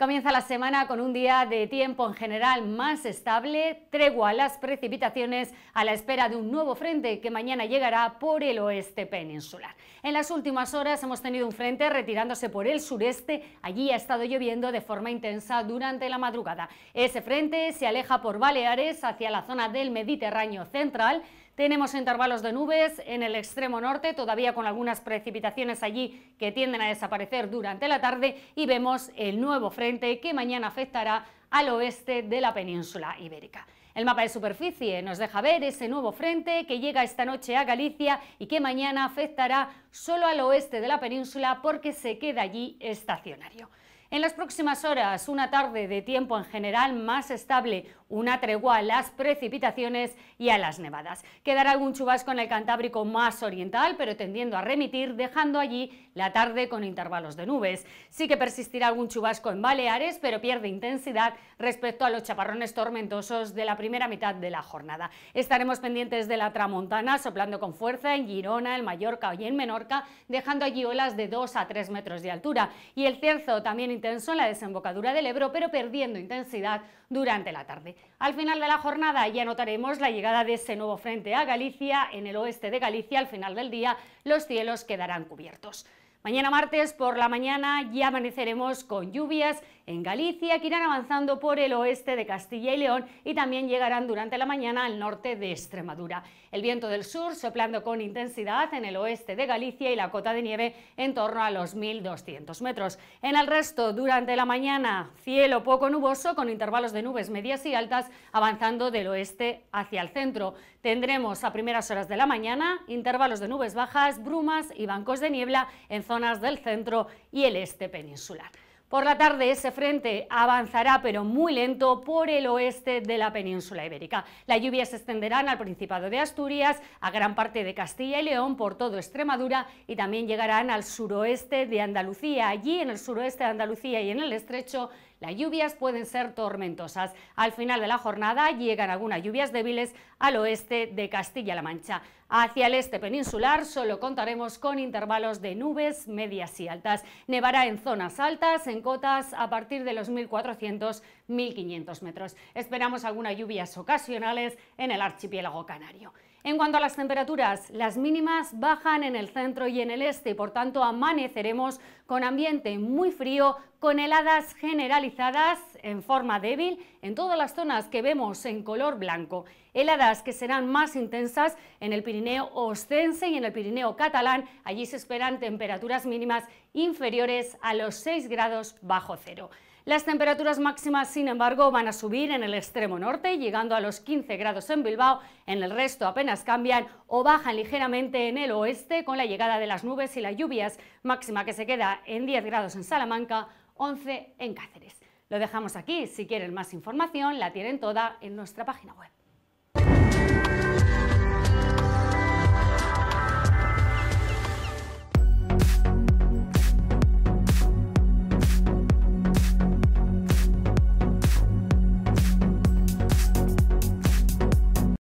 Comienza la semana con un día de tiempo en general más estable, tregua a las precipitaciones a la espera de un nuevo frente que mañana llegará por el oeste peninsular. En las últimas horas hemos tenido un frente retirándose por el sureste, allí ha estado lloviendo de forma intensa durante la madrugada. Ese frente se aleja por Baleares hacia la zona del Mediterráneo central. Tenemos intervalos de nubes en el extremo norte, todavía con algunas precipitaciones allí que tienden a desaparecer durante la tarde, y vemos el nuevo frente que mañana afectará al oeste de la península ibérica. El mapa de superficie nos deja ver ese nuevo frente que llega esta noche a Galicia y que mañana afectará solo al oeste de la península porque se queda allí estacionario. En las próximas horas, una tarde de tiempo en general más estable, una tregua a las precipitaciones y a las nevadas. Quedará algún chubasco en el Cantábrico más oriental, pero tendiendo a remitir, dejando allí la tarde con intervalos de nubes. Sí que persistirá algún chubasco en Baleares, pero pierde intensidad respecto a los chaparrones tormentosos de la primera mitad de la jornada. Estaremos pendientes de la tramontana, soplando con fuerza en Girona, en Mallorca y en Menorca, dejando allí olas de 2 a 3 metros de altura. Y el cierzo también intenso en la desembocadura del Ebro, pero perdiendo intensidad durante la tarde. Al final de la jornada ya notaremos la llegada de ese nuevo frente a Galicia. En el oeste de Galicia, al final del día, los cielos quedarán cubiertos. Mañana martes por la mañana ya amaneceremos con lluvias en Galicia que irán avanzando por el oeste de Castilla y León y también llegarán durante la mañana al norte de Extremadura. El viento del sur soplando con intensidad en el oeste de Galicia y la cota de nieve en torno a los 1.200 metros. En el resto, durante la mañana, cielo poco nuboso con intervalos de nubes medias y altas avanzando del oeste hacia el centro. Tendremos a primeras horas de la mañana intervalos de nubes bajas, brumas y bancos de niebla en zonas del centro y el este peninsular. Por la tarde ese frente avanzará pero muy lento por el oeste de la península ibérica. Las lluvias se extenderán al Principado de Asturias, a gran parte de Castilla y León, por todo Extremadura y también llegarán al suroeste de Andalucía. Allí en el suroeste de Andalucía y en el estrecho las lluvias pueden ser tormentosas. Al final de la jornada llegan algunas lluvias débiles al oeste de Castilla-La Mancha. Hacia el este peninsular solo contaremos con intervalos de nubes medias y altas. Nevará en zonas altas, en cotas a partir de los 1.400-1.500 metros. Esperamos algunas lluvias ocasionales en el archipiélago canario. En cuanto a las temperaturas, las mínimas bajan en el centro y en el este, por tanto amaneceremos con ambiente muy frío, con heladas generalizadas en forma débil en todas las zonas que vemos en color blanco. Heladas que serán más intensas en el Pirineo oscense y en el Pirineo catalán. Allí se esperan temperaturas mínimas inferiores a los 6 grados bajo cero. Las temperaturas máximas, sin embargo, van a subir en el extremo norte, llegando a los 15 grados en Bilbao. En el resto apenas cambian o bajan ligeramente en el oeste con la llegada de las nubes y las lluvias, máxima que se queda en 10 grados en Salamanca, 11 en Cáceres. Lo dejamos aquí. Si quieren más información, la tienen toda en nuestra página web.